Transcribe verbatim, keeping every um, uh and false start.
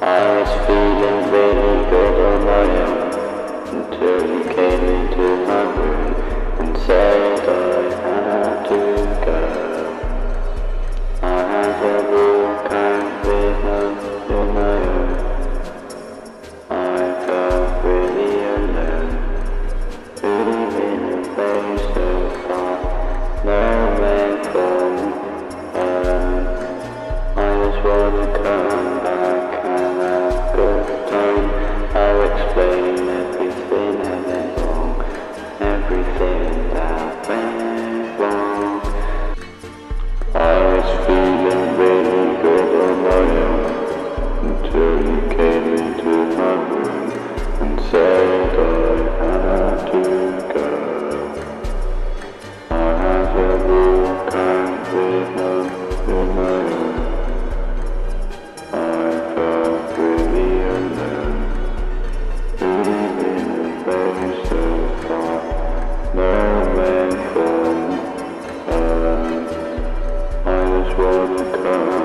I was feeling really good on my own until you came into my room and said I had to go. I had to walk and live on my own. I felt really alone, living in a place so far, no man for me. Um, I just wanna come back. Well,